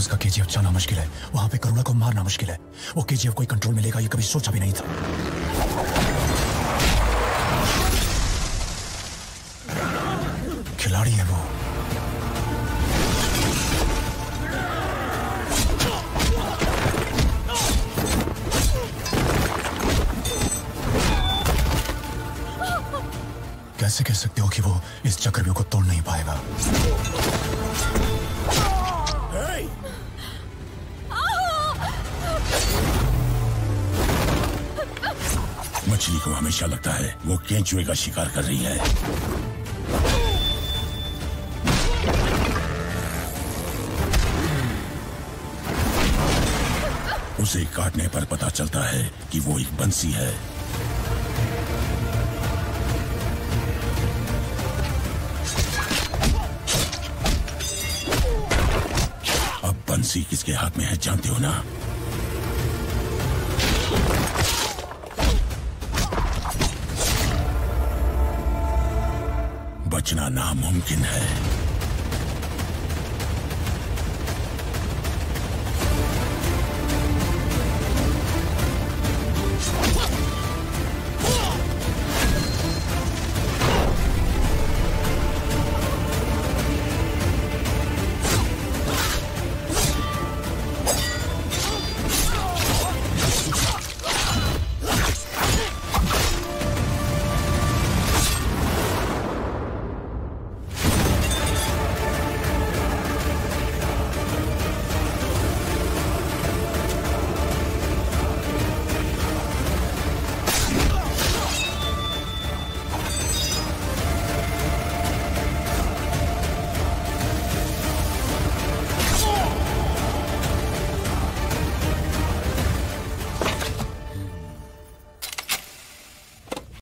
उसका केजीएफ जाना मुश्किल है, वहां पे करुणा को मारना मुश्किल है। वो केजीएफ कोई कंट्रोल में लेगा ये कभी सोचा भी नहीं था। खिलाड़ी है वो। कैसे कह सकते हो कि वो इस चक्रव्यूह को तोड़ नहीं पाएगा? मछली को हमेशा लगता है वो केंचुए का शिकार कर रही है। उसे काटने पर पता चलता है कि वो एक बंसी है। अब बंसी किसके हाथ में है जानते हो ना? बचना नामुमकिन है।